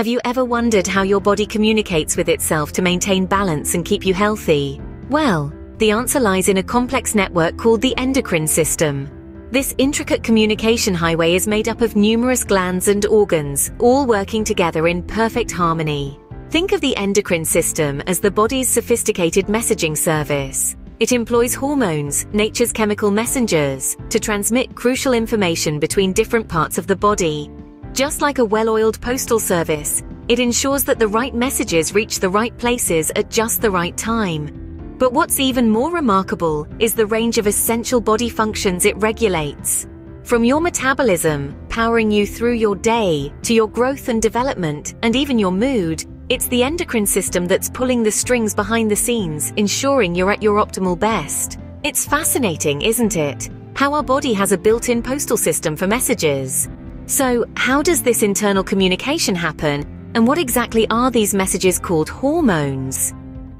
Have you ever wondered how your body communicates with itself to maintain balance and keep you healthy? Well, the answer lies in a complex network called the endocrine system. This intricate communication highway is made up of numerous glands and organs, all working together in perfect harmony. Think of the endocrine system as the body's sophisticated messaging service. It employs hormones, nature's chemical messengers, to transmit crucial information between different parts of the body. Just like a well-oiled postal service, it ensures that the right messages reach the right places at just the right time. But what's even more remarkable is the range of essential body functions it regulates. From your metabolism, powering you through your day, to your growth and development, and even your mood, it's the endocrine system that's pulling the strings behind the scenes, ensuring you're at your optimal best. It's fascinating, isn't it? How our body has a built-in postal system for messages. So, how does this internal communication happen, and what exactly are these messages called hormones?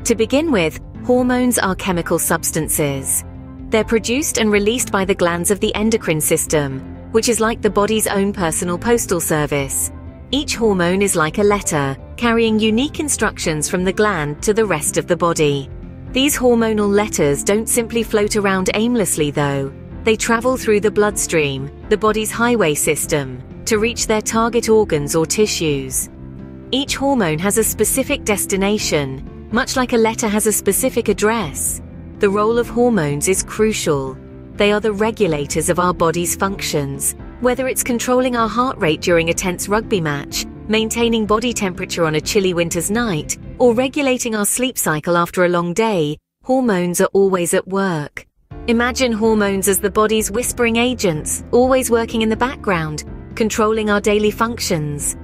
To begin with, hormones are chemical substances. They're produced and released by the glands of the endocrine system, which is like the body's own personal postal service. Each hormone is like a letter, carrying unique instructions from the gland to the rest of the body. These hormonal letters don't simply float around aimlessly though. They travel through the bloodstream, the body's highway system, to reach their target organs or tissues. Each hormone has a specific destination, much like a letter has a specific address. The role of hormones is crucial. They are the regulators of our body's functions, whether it's controlling our heart rate during a tense rugby match, maintaining body temperature on a chilly winter's night, or regulating our sleep cycle after a long day. Hormones are always at work. Imagine hormones as the body's whispering agents, always working in the background, controlling our daily functions.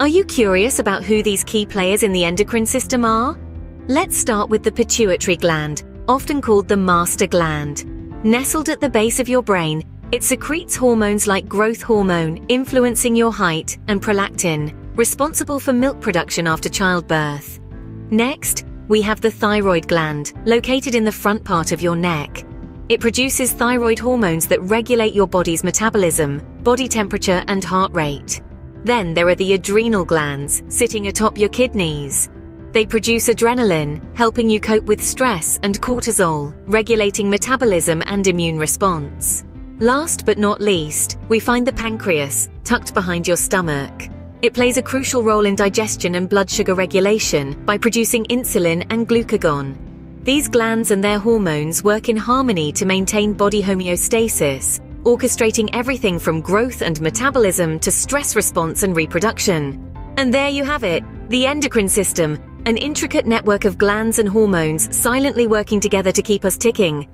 Are you curious about who these key players in the endocrine system are? Let's start with the pituitary gland, often called the master gland. Nestled at the base of your brain, it secretes hormones like growth hormone, influencing your height, and prolactin, responsible for milk production after childbirth. Next, we have the thyroid gland, located in the front part of your neck. It produces thyroid hormones that regulate your body's metabolism, body temperature, and heart rate. Then there are the adrenal glands, sitting atop your kidneys. They produce adrenaline, helping you cope with stress, and cortisol, regulating metabolism and immune response. Last but not least, we find the pancreas, tucked behind your stomach. It plays a crucial role in digestion and blood sugar regulation by producing insulin and glucagon. These glands and their hormones work in harmony to maintain body homeostasis, orchestrating everything from growth and metabolism to stress response and reproduction. And there you have it, the endocrine system, an intricate network of glands and hormones silently working together to keep us ticking.